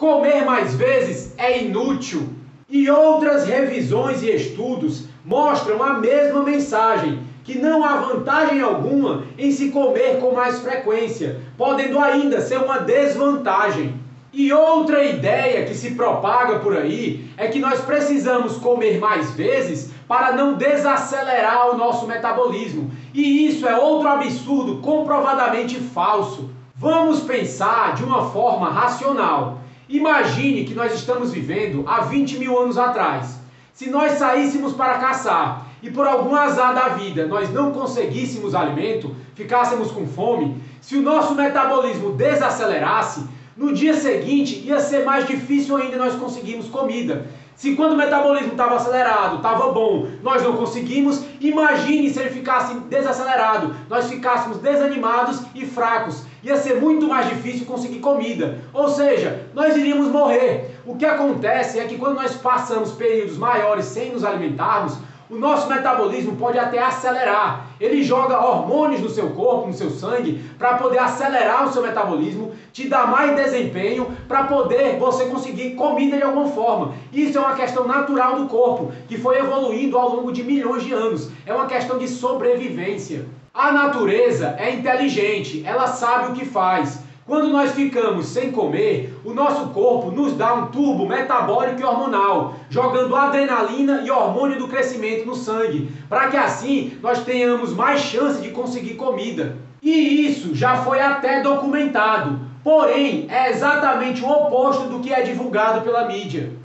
comer mais vezes é inútil. E outras revisões e estudos mostram a mesma mensagem, que não há vantagem alguma em se comer com mais frequência, podendo ainda ser uma desvantagem. E outra ideia que se propaga por aí é que nós precisamos comer mais vezes para não desacelerar o nosso metabolismo. E isso é outro absurdo comprovadamente falso. Vamos pensar de uma forma racional. Imagine que nós estamos vivendo há 20 mil anos atrás. Se nós saíssemos para caçar e por algum azar da vida nós não conseguíssemos alimento, ficássemos com fome, se o nosso metabolismo desacelerasse, no dia seguinte ia ser mais difícil ainda nós conseguirmos comida. Se quando o metabolismo estava acelerado, estava bom, nós não conseguimos, imagine se ele ficasse desacelerado, nós ficássemos desanimados e fracos. Ia ser muito mais difícil conseguir comida, ou seja, nós iríamos morrer. O que acontece é que quando nós passamos períodos maiores sem nos alimentarmos, o nosso metabolismo pode até acelerar. Ele joga hormônios no seu corpo, no seu sangue, para poder acelerar o seu metabolismo, te dar mais desempenho, para poder você conseguir comida de alguma forma. Isso é uma questão natural do corpo, que foi evoluindo ao longo de milhões de anos. É uma questão de sobrevivência. A natureza é inteligente, ela sabe o que faz. Quando nós ficamos sem comer, o nosso corpo nos dá um turbo metabólico e hormonal, jogando adrenalina e hormônio do crescimento no sangue, para que assim nós tenhamos mais chance de conseguir comida. E isso já foi até documentado, porém é exatamente o oposto do que é divulgado pela mídia.